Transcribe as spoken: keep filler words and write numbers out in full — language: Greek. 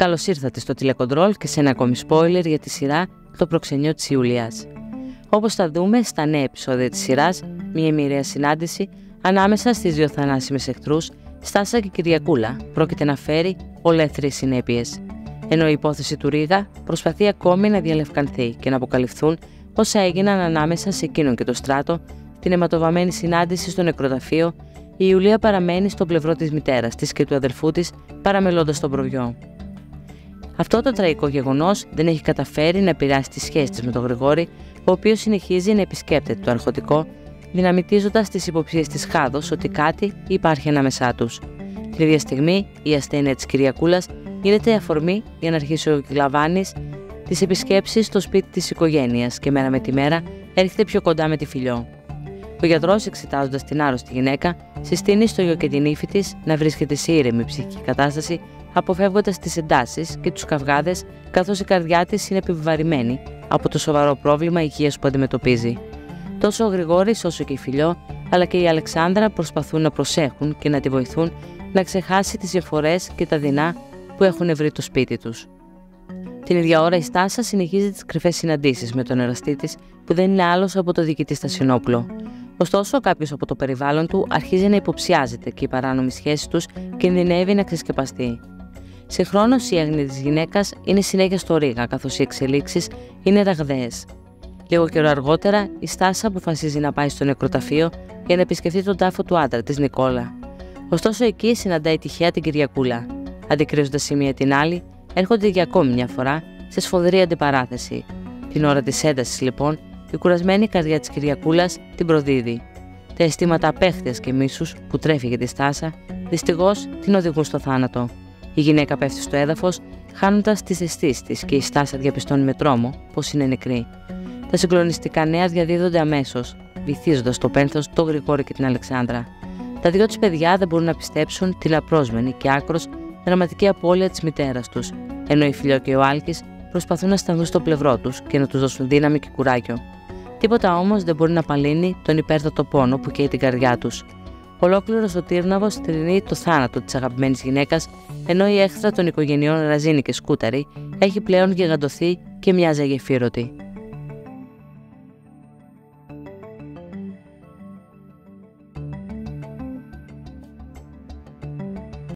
Καλώς ήρθατε στο τηλεκοντρόλ και σε ένα ακόμη spoiler για τη σειρά «Το προξενιό της Ιουλίας». Όπως θα δούμε στα νέα επεισόδια της σειράς, μια μοιραία συνάντηση ανάμεσα στις δύο θανάσιμες εχθρούς, Στάσα και Κυριακούλα, πρόκειται να φέρει ολέθριες συνέπειες. Ενώ η υπόθεση του Ρίδα προσπαθεί ακόμη να διαλευκανθεί και να αποκαλυφθούν όσα έγιναν ανάμεσα σε εκείνον και το Στράτο, την αιματοβαμμένη συνάντηση στο νεκροταφείο, η Ιουλία παραμένει στο πλευρό της μητέρας της και του αδελφού της, παραμελώντας τον προβιό. Αυτό το τραγικό γεγονός δεν έχει καταφέρει να επηρεάσει τη σχέση της με τον Γρηγόρη, ο οποίος συνεχίζει να επισκέπτεται το αρχοντικό, δυναμητίζοντας τις υποψίες της Χάδος ότι κάτι υπάρχει ανάμεσά τους. Την ίδια στιγμή, η ασθένεια της Κυριακούλας γίνεται αφορμή για να αρχίσει ο Γκλαβάνης τις επισκέψεις στο σπίτι της οικογένειας και μέρα με τη μέρα έρχεται πιο κοντά με τη Φιλιό. Ο γιατρός, εξετάζοντας την άρρωστη γυναίκα, συστήνει στο γιο και την ύφη της να βρίσκεται σε ήρεμη ψυχική κατάσταση, αποφεύγοντας τις εντάσεις και τους καυγάδες, καθώς η καρδιά της είναι επιβαρημένη από το σοβαρό πρόβλημα υγείας που αντιμετωπίζει. Τόσο ο Γρηγόρης όσο και η Φιλιό, αλλά και η Αλεξάνδρα προσπαθούν να προσέχουν και να τη βοηθούν να ξεχάσει τις διαφορές και τα δεινά που έχουν βρει το σπίτι τους. Την ίδια ώρα η Στάσα συνεχίζει τις κρυφές συναντήσεις με τον εραστή της, που δεν είναι άλλος από το διοικητή στα Σινόπλο. Ωστόσο, κάποιος από το περιβάλλον του αρχίζει να υποψιάζεται και η παράνομη σχέση τους κινδυνεύει να ξεσκεπαστεί. Συγχρόνως, η έγνοια της γυναίκας είναι συνέχεια στο ρήγα, καθώς οι εξελίξεις είναι ραγδαίες. Λίγο καιρό αργότερα, η Στάσα αποφασίζει να πάει στο νεκροταφείο για να επισκεφτεί τον τάφο του άντρα της Νικόλα. Ωστόσο, εκεί συναντάει τυχαία την Κυριακούλα. Αντικρίζοντας η μία την άλλη, έρχονται για ακόμη μια φορά σε σφοδρή αντιπαράθεση. Την ώρα της έντασης, λοιπόν, η κουρασμένη καρδιά της Κυριακούλας την προδίδει. Τα αισθήματα απέχθειας και μίσους που τρέφει για τη Στάσα, δυστυχώς την οδηγούν στο θάνατο. Η γυναίκα πέφτει στο έδαφος, χάνοντας τις αισθήσεις της και η Στάσα διαπιστώνει με τρόμο πως είναι νεκρή. Τα συγκλονιστικά νέα διαδίδονται αμέσως, βυθίζοντας το πένθος τον Γρηγόρη και την Αλεξάνδρα. Τα δυο της παιδιά δεν μπορούν να πιστέψουν τη λαπρόσμενη και άκρος δραματική απώλεια της μητέρας τους, ενώ η Φιλιό και ο Άλκης προσπαθούν να σταθούν στο πλευρό τους και να τους δώσουν δύναμη και κουράγιο. Τίποτα όμως δεν μπορεί να απαλύνει τον υπέρτατο πόνο που καίει την καρδιά τους. Ολόκληρος ο Τύρναβος θρηνεί το θάνατο της αγαπημένης γυναίκας, ενώ η έχθρα των οικογενειών Ραζίνη και Σκούταρη έχει πλέον γιγαντωθεί και μοιάζει αγεφύρωτη.